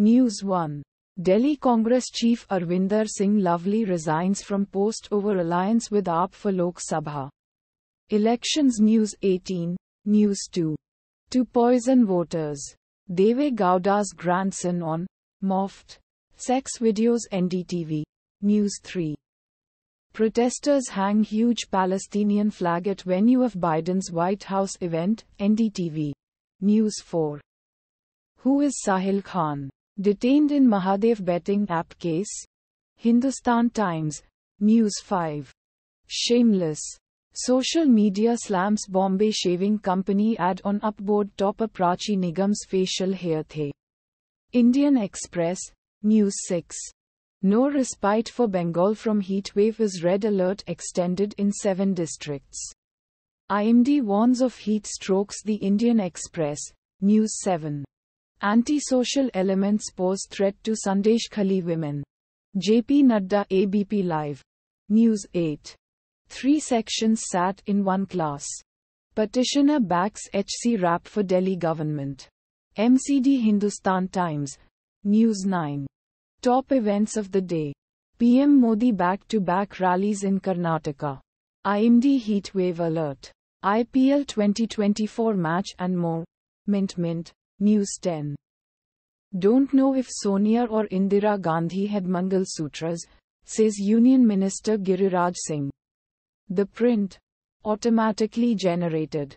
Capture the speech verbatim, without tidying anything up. News one. Delhi Congress Chief Arvinder Singh Lovely resigns from post over alliance with A A P for Lok Sabha. Elections News eighteen, News two. To poison voters. Deve Gowda's grandson on morphed sex videos. N D T V, News three. Protesters hang huge Palestinian flag at venue of Biden's White House event. N D T V, News four. Who is Sahil Khan? Detained in Mahadev Betting App case. Hindustan Times, News five. Shameless. Social media slams Bombay Shaving Company ad on upboard topper Prachi Nigam's facial hair the. Indian Express, News six. No respite for Bengal from heat wave as red alert extended in seven districts. I M D warns of heat strokes. The Indian Express, News seven. Anti-social elements pose threat to Sandeshkhali women. J P Nadda, A B P Live, News eight. Three sections sat in one class. Petitioner backs H C rap for Delhi government. M C D, Hindustan Times, News nine. Top events of the day. P M Modi back-to-back rallies in Karnataka. I M D heatwave alert. I P L twenty twenty-four match and more. Mint Mint, News ten. Don't know if Sonia or Indira Gandhi had Mangal Sutras, says Union Minister Giriraj Singh. The Print. Automatically generated.